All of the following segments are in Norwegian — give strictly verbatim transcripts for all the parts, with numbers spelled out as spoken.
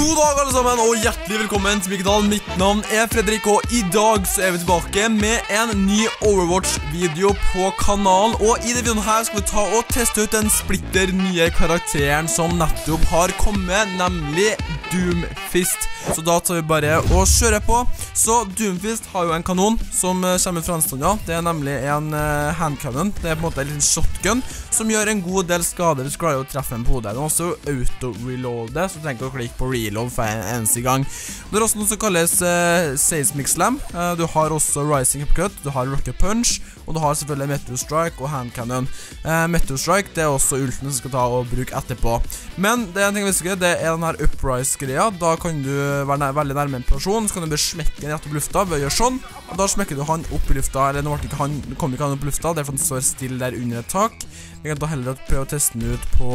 God dag alle sammen, og hjertelig velkommen til Mikkedal. Mitt navn er Fredrik, og i dag så er vi tilbake med en ny Overwatch-video på kanalen. Og i denne videoen her skal vi ta og teste ut den splitter nye karakteren som nettopp har kommet, nemlig Doomfist. Så da tar vi bare og kjører på. Så Doomfist har jo en kanon som kommer fra anstanda. Det er nemlig en uh, handcannon, det er på en måte en liten shotgun som gjør en god del skader. Du skal jo treffe en på hodet, og også auto-reloade, så du trenger ikke å klikke på reload for en eneste gang. Det er også noe som kalles eh, Seismic Slam. eh, Du har også Rising Upcut, du har Rocket Punch, og du har selvfølgelig Meteor Strike og Hand Cannon. eh, Meteor Strike, det er også ulten du skal ta og bruke etterpå. Men det er en ting jeg visste ikke, det er den her Uprise-greia. Da kan du være nær, veldig nærme en person, så kan du bare smekke den rett opp lufta ved å gjøre sånn. Og da smekker du han opp i lufta, eller nå ikke han, kommer ikke han opp i lufta, det er for han står stille der under et tak. Jeg kan da heller prøve å teste den ut på...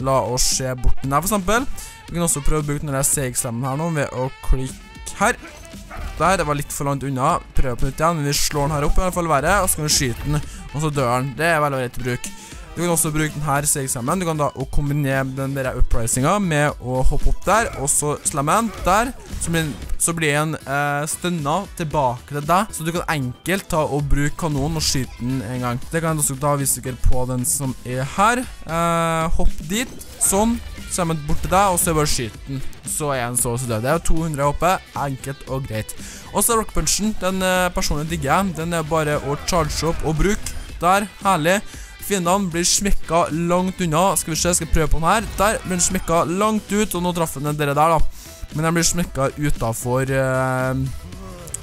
La oss se borten her for eksempel. Vi kan også prøve å bruke denne segslemmen her nå ved å klikke her. Der, det var litt for langt unna. Prøv på nytt igjen, men vi slår den her opp i hvert fall verre, og så kan vi skyte den, og så dør den. Det er veldig rett å bruke. Du kan også bruke denne segslemmen. Du kan da kombinere den der upprisinga med å hoppe opp der, og så slemmen der, så blir den, så blir den eh, stønna tilbake til deg, så du kan enkelt ta og bruke kanonen og skyte den en gang. Det kan jeg også ta vise dere på den som er her. eh, Hopp dit, sånn, så kommer den bort til deg, og så er bare skyte den, så er den så også død. Det er jo to hundre hoppe, enkelt og greit. Og så er Rock Punchen, den eh, personen digger jeg. Den er bare å charge opp og bruke. Der, herlig. Fiendene blir smekka langt unna. Skal vi se, skal jeg prøve på den her. Der blir den smekka langt ut, og nå traff den dere der da. Men den blir smekka utenfor uh,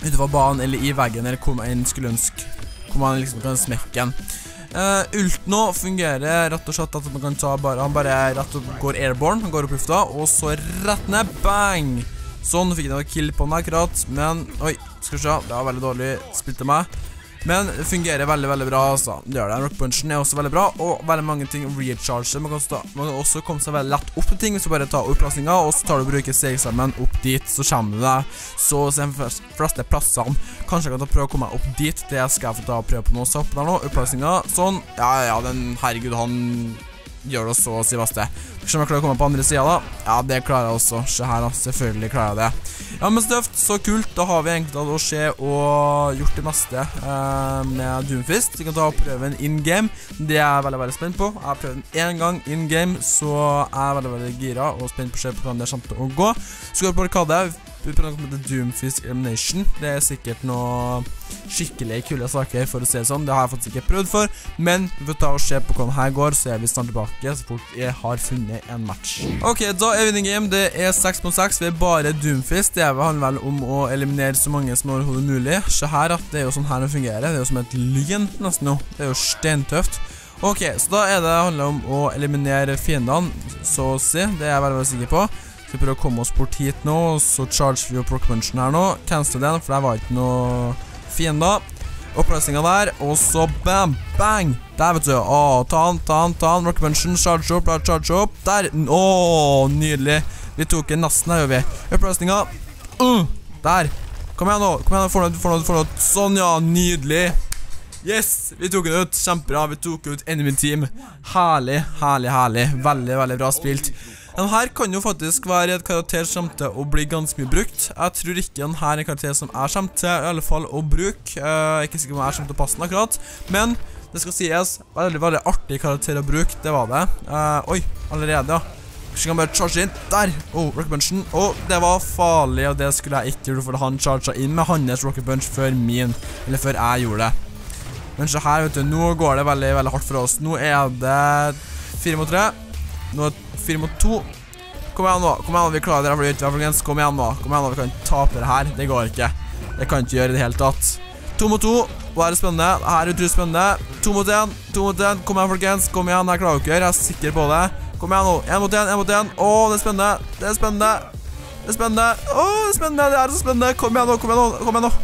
utenfor banen, eller i veggen, eller hvor man skulle ønske, hvor man liksom kan smekke en. uh, Ult nå fungerer rett og slett at man kan ta bare, han bare rett og går airborne, han går opp lufta, og så rett ned, bang! Sånn, fikk jeg noe kill på den akkurat, men, oi, skal vi se, det var veldig dårlig spilt til meg. Men det fungerer veldig, veldig bra, altså. Det gjør det. Rock Punchen er også veldig bra, og veldig mange ting recharger. Man kan, stå, man kan også komme seg veldig lett opp til ting, hvis du bare tar oppplassninga, og så tar du og bruker stegsammen opp dit, så kommer du deg. Så ser de fleste plassene. Kanskje jeg kan ta prøve å komme opp dit, det skal jeg få ta og prøve på nå. Så opp der nå, oppplassninga, sånn. Ja, ja, den, herregud, han gjør det så, sier beste. Skal jeg klare å komme på andre siden da? Ja, det klarer jeg også. Se her da, selvfølgelig klarer jeg det. Ja, men støft, så kult. Da har vi egentlig hatt å se og gjort det meste eh, med Doomfist. Vi kan ta og prøve en in-game. Det er jeg veldig, veldig spent på. Jeg har prøvd den en gang in-game, så jeg er veldig, veldig gira og spent på å se på hvordan det kommer til å gå. Så går vi på arkade. Vi prøver å komme til Doomfist Elimination. Det er sikkert noe skikkelig kule saker, for å se det sånn. Det har jeg faktisk ikke prøvd for, men vi får ta og se på hvordan her går, så er vi snart tilbake så fort jeg har funnet en match. Ok, da er vi inne i game. Det er seks mot seks. Vi er bare Doomfist. Det handler vel om å eliminere så mange som overhodet mulig. Se her at det er jo sånn her det fungerer. Det er jo som et lyn nesten nå. Det er jo stentøft. Ok, så da er det handler om å eliminere fiendene, så å si. Det er jeg veldig, veldig sikker på. Skal prøve å komme oss bort hit nå, så charge vi opp Rock Punchen her nå. Cancel den, for det var ikke noe fienda. Oppløsninga der, og så bam, bang! Der vet du, åh, ta han, ta han, ta han, Rock Punchen, charge opp, charge opp, der! Åh, nydelig! Vi tok en nesten her, gjør vi. Oppløsninga, uh, der! Kom igjen nå, kom igjen, du får noe, du får noe, du får noe, sånn ja, nydelig! Yes, vi tok det ut, kjempebra, vi tok ut enemy team. Herlig, herlig, herlig, veldig, veldig bra spilt. Den her kan jo faktisk være et karakter som til å bli ganske mye brukt. Jeg tror ikke den her er en karakter som er som til i alle fall å bruke. Jeg er ikke sikker om jeg er som til å passe den akkurat, men det skal sies, veldig, veldig artig karakter å bruke, det var det. uh, Oi, allerede, ja. Så kan bare charge inn, der, oh, Rocket Punchen. Og det var farlig, og det skulle jeg ikke gjøre, for han charget inn med hans Rocket Punch før min, eller før jeg gjorde det. Men så her, vet du, nå går det veldig, veldig hardt for oss. Nå er det fire mot tre. Nå er det fire mot to. Kom igjen nå, kom igjen nå, vi klarer det her, for det er utvendig. Kom igjen nå, kom igjen nå, vi kan tape det her. Det går ikke. Det kan ikke gjøre det helt tatt. to mot to, og her er spennende. Her er utrolig spennende. to mot en, to mot en. Kom igjen, folkens, kom igjen, jeg klarer dere, jeg er sikker på det. Kom igjen nå, en mot en, en mot en. Åh, det er spennende, det er spennende. Det er spennende, åh, det er spennende, det er så spennende. Kom igjen nå, kom igjen nå, kom igjen nå.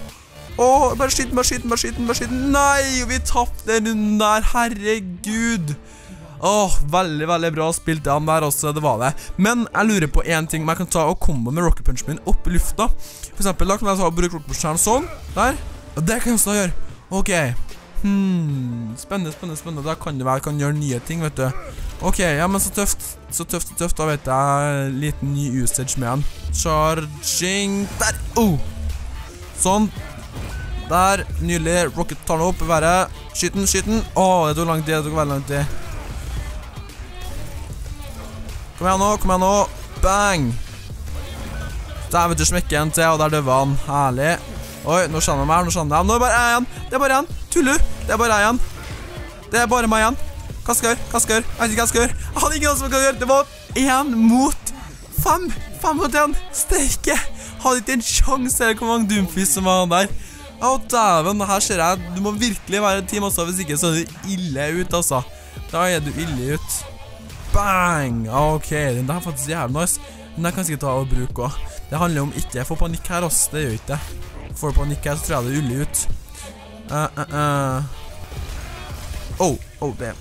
Åh, oh, bare skyten, bare skyten, bare skyten, bare skyten. Nei, vi tappte den runden der, herregud. Åh, oh, veldig, veldig bra spilt den der også, det var det. Men jeg lurer på en ting, om jeg kan ta og komme med Rocket Punchen min opp i lufta. For eksempel, da kan jeg ta og bruke Rocket Punchen sånn, der. Og det kan jeg også gjøre. Ok, hmm, spennende, spennende, spennende. Da kan det være, jeg kan gjøre nye ting, vet du. Ok, ja, men så tøft. Så tøft, så tøft. Da vet jeg liten ny usage med han. Charging. Der. Oh. Sånn. Der. Nydelig. Rocket tar den opp i været. Skyten, skyten. Åh, det tok langt tid. Det tok veldig langt tid. Kom igjen nå, kom igjen nå. Bang. Der vet du smekker en til, og der døver han. Herlig. Oi, nå skjønner jeg meg her, nå skjønner jeg. Nå er det bare jeg igjen. Det er bare jeg igjen. Tuller. Det er bare jeg igjen. Det er bare meg igjen. Hva skal jeg gjøre? Hva skal jeg gjøre? Jeg vet ikke hva jeg skal gjøre. Jeg hadde ikke noe som jeg kan gjøre. Det var én mot fem. Fem mot én. Steike. Hadde ikke en sjans eller hvor mange dumfis som var der. Å, dæven, her ser jeg. Du må virkelig være team også, hvis ikke så er du ille ut, altså. Da er du ille ut. Bang! Ok, den der er faktisk jævlig nice. Den der kan jeg sikkert ta og bruke også. Det handler om ikke jeg får panikk her, ass. Det gjør ikke det. Får panikk her, så tror jeg det uller ut. Uh, uh, uh. Oh, oh, damn.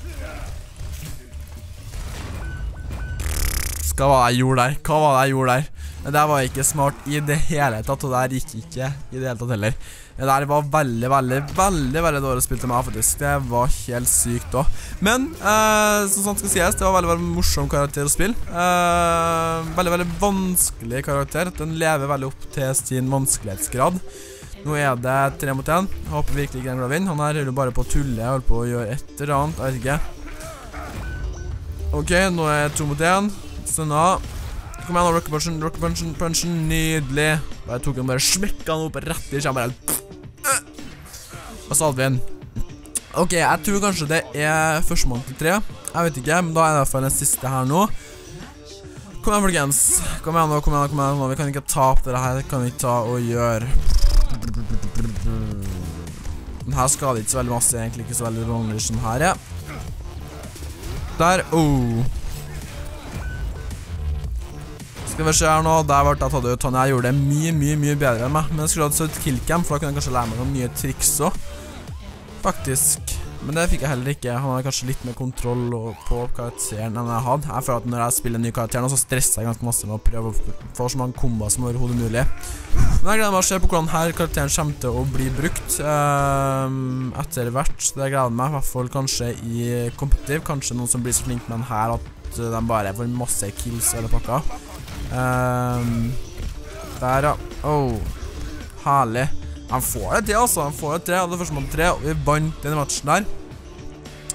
Hva var det jeg gjorde der? Hva var det jeg gjorde der? Det var ikke smart i det hele tatt, og det gikk ikke i det hele tatt heller. Det der var veldig, veldig, veldig, veldig dårlig spilt til meg, faktisk. Det var helt sykt da. Men, eh, som sånn skal sies, det var veldig, veldig morsom karakter å spille. Eh, veldig, veldig vanskelig karakter. Den lever veldig opp til sin vanskelighetsgrad. Nå er det tre mot en. Jeg håper virkelig ikke den glad vinner. Han her hører bare på å tulle, holder på å gjøre et eller annet, jeg vet ikke. Ok, nå er det to mot en. Sånn da. Kom igjen, rocket punchen, rocket punchen, punchen, nydelig. Jeg tok den bare, smekket den opp rett i kjemmeren. Og så hadde vi den. Ok, jeg tror kanskje det er første måned til tre. Jeg vet ikke, men da er det i hvert fall den siste her nå. Kom igjen, folkens. Kom igjen nå, kom igjen, kom igjen. Vi kan ikke ta opp dette her, det kan vi ikke ta og gjøre. Den her skader ikke så veldig masse, egentlig ikke så veldig vanlig som her, ja. Der, oh. Skal vi se her nå, der ble jeg tatt ut, han jeg gjorde det mye, mye, mye bedre enn meg. Men jeg skulle hatt så et killcam, for da kunne jeg kanskje lære meg noen nye triks også. Faktisk, men det fikk jeg heller ikke. Han hadde kanskje litt mer kontroll på karakteren enn jeg hadde. Jeg føler at når jeg spiller en ny karakter nå, så stresser jeg ganske masse med å prøve å få så mange komboer som overhodet mulig. Men jeg gleder meg å se på hvordan her karakteren kommer til å bli brukt um, etter hvert. Det gleder meg, i hvert fall kanskje i competitive, kanskje noen som blir så flink med den her at de bare får masse kills eller pakka. Um, der, ja. Oh, herlig. Han får det til, altså. Han får det til. Det første mål tre, og vi vant denne matchen der.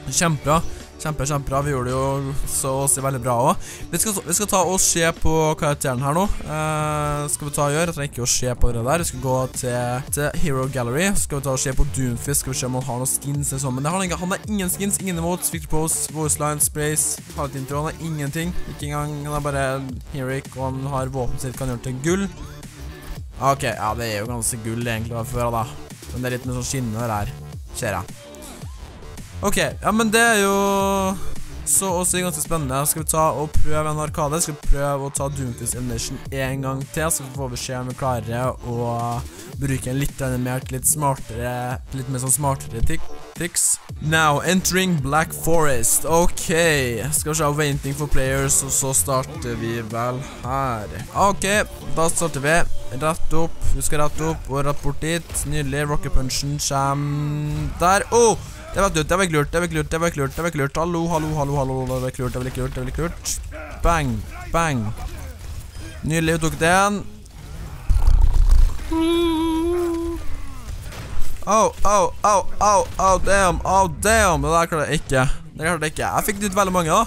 Kjempebra. Kjempe, kjempebra. Vi gjorde det jo så å si veldig bra også. Vi skal, vi skal ta og se på karakteren her nå. Uh, skal vi ta og gjøre? Jeg trenger ikke å se på det der. Vi skal gå til, til Hero Gallery. Skal vi ta og se på Doomfist. Skal vi se om han har noen skins eller sånn. Men det har han ikke. Han har ingen skins, ingen emotes. Victor Pose, Voice Line, Sprays, Pallet-intro. Han har ingenting. Ikke engang. Han er bare Heroic, og han har våpen sitt. Kan gjøre til gull. Ok, ja, det er jo ganske gull egentlig å føre da. Men det er litt med sånn skinner her. Ser jeg. Ok, ja, men det er jo så også ganske spennende. Skal vi ta og prøve en arkade? Skal vi prøve å ta Doomfist Elimination en gang til? Så får vi se om vi klarer å bruke en litt mer, litt smartere, litt mer sånn smartere triks. Now, entering Black Forest. Ok, skal vi se waiting for players, og så starter vi vel her. Ok, da starter vi. Rett opp, vi skal rett opp og rett bort dit. Nydelig, rocket punchen kommer der. Åh! Det var dødt, det var ikke lurt, det var ikke lurt, det var ikke lurt, det var ikke lurt. Hallo, hallo, hallo, hallo, det var ikke lurt, det var ikke lurt, det var ikke lurt. Bang, bang. Nydelig, vi tok den. Au, au, au, au, au, damn, au, damn. Det der klarte jeg ikke, det klarte jeg ikke. Jeg fikk ut veldig mange da,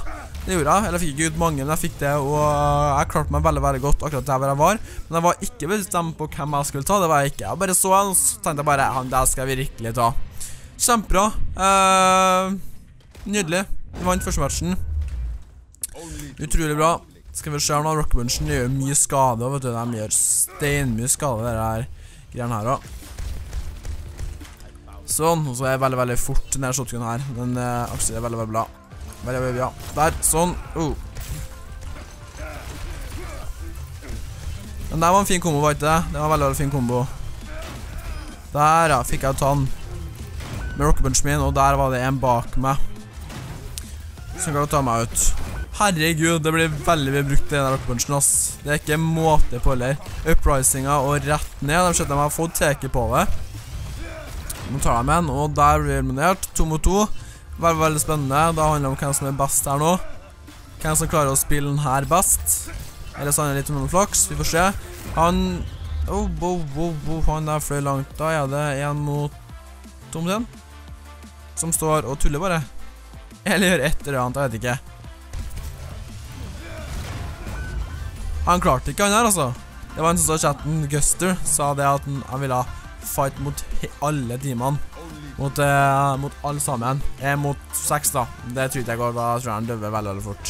det gjorde jeg. Eller jeg fikk ikke ut mange, men jeg fikk det, og jeg klarte meg veldig, veldig godt akkurat der hvor jeg var. Men jeg var ikke bestemt på hvem jeg skulle ta, det var jeg ikke. Jeg bare så han, og så tenkte jeg bare, han der skal jeg virkelig ta. Kjempebra. Uh, nydelig. Vi vant første matchen. Utrolig bra. Skal vi se her nå. Rocket Punchen gjør mye skade. Vet du, de gjør steinmye skade, dere her greiene her også. Sånn. Og så er jeg veldig, veldig fort denne shotgun her. Den uh, aksjer er veldig, veldig bra. Veldig, veldig bra. Der. Sånn. Oh. Den der var en fin kombo, var ikke det? Det var en veldig, veldig fin kombo. Der, ja. Fikk jeg ta den med rockebunchen min, og der var det en bak meg som kan ta meg ut. Herregud, det blir veldig mye brukt i denne rockebunchen, ass. Det er ikke måte på, eller. Uprisinga og rett ned. De skjønner at de har fått teke på det. Nå tar de en, og der blir eliminert. To mot to. Veldig, veldig spennende. Det handler om hvem som er best her nå. hvem som klarer å spille den her best. Eller så han er litt noen flaks, vi får se. Han, oh, oh, oh, oh, han der fløy langt. Da er det en mot Tomten, som står og tuller bare. Eller gjør et eller annet, jeg vet ikke. Han klarte ikke han her, altså. Det var en som sa chatten, Guster, sa det at han, han ville fight mot alle teamene. Mot, eh, mot alle sammen. Eh, mot seks, da. Det tror jeg går, da tror jeg han døver veldig, veldig fort.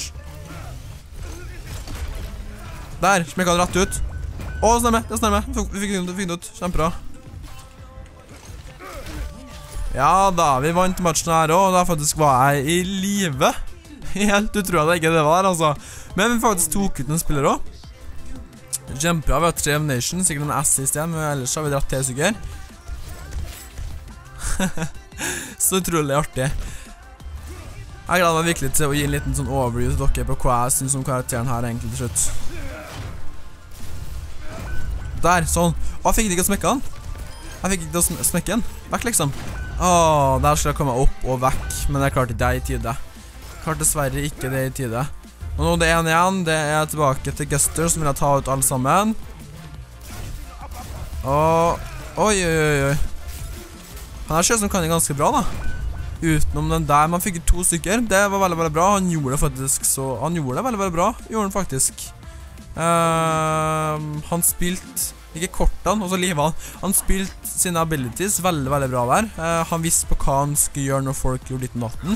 Der, smekket han rett ut. Å, stemmer, det stemmer. Vi fikk det ut, kjempebra. Ja da, vi vant matchen her også, og da faktisk var jeg i live. Helt utrolig at ikke det var, altså. Men vi faktisk tok ut en spiller også. Kjempebra, vi har tre Nation, sikkert en S i stedet, men ellers har vi dratt til sukker. Så utrolig artig. Jeg gleder meg virkelig til å gi en liten sånn overview til dere på hva jeg synes om karakteren her egentlig til slutt. Der, sånn. Å, fikk jeg ikke å smekke han? Jeg fikk ikke til å smekke han. Vekk liksom. Åh, der skal jeg komme opp og vekk, men jeg klarte det i tide. Jeg klarte dessverre ikke det i tide. Og nå det er en igjen, det er tilbake til Guster som vil ta ut alle sammen. Og, oi, oi, oi. Han her ser ut som kan det ganske bra da. Utenom den der, man fikk to stykker. Det var veldig, veldig bra, han gjorde det faktisk så, han gjorde det veldig, veldig bra, gjorde han faktisk. Uh, han spilt, ikke kortene, og så livet han. Han spilt sine abilities veldig, veldig bra der. Uh, han visste på hva han skulle gjøre når folk gjorde litt om natten.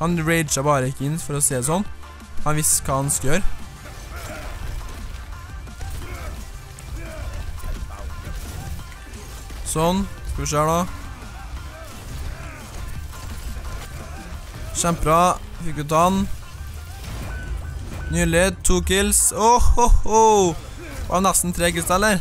Han raget bare ikke inn, for å si det sånn. Han visste hva han skulle gjøre. Sånn, skal vi se her da. Kjempebra, fikk ut han. Nylig, to kills. Åh, oh, oh, oh. Var det nesten tre kristaller?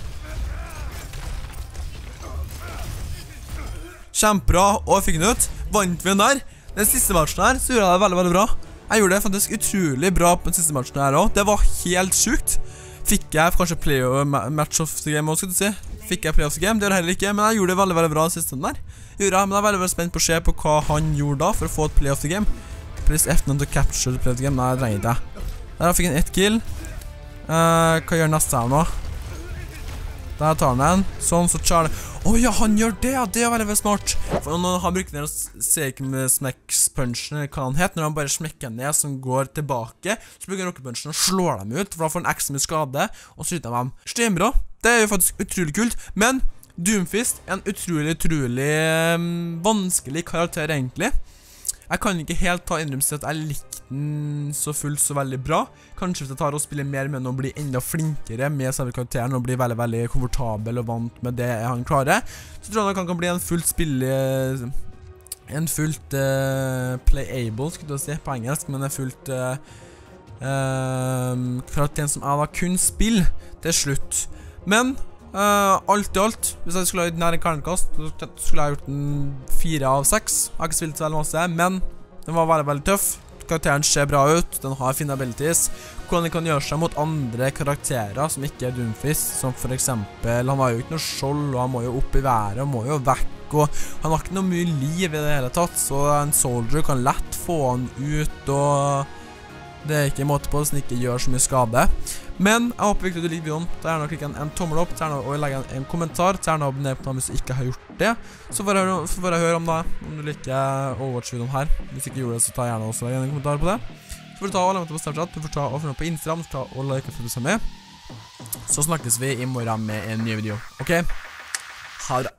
Kjempebra, og fikk den ut. Vant vi den der. Den siste matchen her, så gjorde jeg det veldig, veldig bra. Jeg gjorde det faktisk utrolig bra på den siste matchen her også. Det var helt sykt. Fikk jeg kanskje play match of the game også, skal du si. Fikk jeg play of the game, det gjorde jeg heller ikke. Men jeg gjorde det veldig, veldig bra den siste der. Gjorde jeg, men jeg er veldig, veldig spent på å se på hva han gjorde da for å få et play of the game. Please F nine to capture the play of the game. Nei, jeg drenger det. Der fikk jeg en ett kill. Uh, hva gjør neste her nå? Der tar han en. Sånn, så tjær det. Åja, han gjør det, ja, det er veldig, veldig smart. For når han bruker ned og ser ikke med smekspunchen, eller hva han heter, når han bare smekker ned som går tilbake, så bruker han rockerpunchen og slår dem ut, for da får han ekstra mye skade, og skyter dem. Steinbra, det er jo faktisk utrolig kult, men Doomfist er en utrolig, utrolig um, vanskelig karakter egentlig. Jeg kan ikke helt ta innrømse at jeg likte den så fullt så veldig bra. Kanskje hvis jeg tar og spiller mer med den og blir enda flinkere med selve karakteren og blir veldig, veldig komfortabel og vant med det han klarer, så tror jeg nok han kan bli en fullt spille... En fullt uh, playable, skulle jeg si, på engelsk, men en fullt uh, uh, karakteren som jeg da kun spiller til slutt. Men... Uh, alt i alt, hvis jeg skulle ha gjort den her en karnkast, så skulle jeg ha gjort den fire av seks. Jeg har ikke spilt så veldig masse, men den var veldig, veldig tøff. Karakteren ser bra ut, den har fine abilities. Hvordan den kan gjøre seg mot andre karakterer som ikke er Doomfist, som for eksempel, han har jo ikke noe skjold, og han må jo opp i været, og må jo vekk, og han har ikke noe mye liv i det hele tatt, så en soldier kan lett få han ut, og... Det er ikke en måte på det, så den ikke gjør så mye skade. Men jeg håper virkelig du liker videoen. Da gjerne å klikke en, en tommel opp, gjerne å legge en, en kommentar, gjerne å abonnere på den hvis du ikke har gjort det. Så får jeg, får jeg høre om det, om du liker Overwatch-videoen her. Hvis du ikke gjorde det, så ta gjerne også en kommentar på det. Så får du ta og legge meg på Snapchat, du får ta og følge meg på Instagram, så ta og like og følge seg med. Så snakkes vi i morgen med en ny video, ok? Ha det!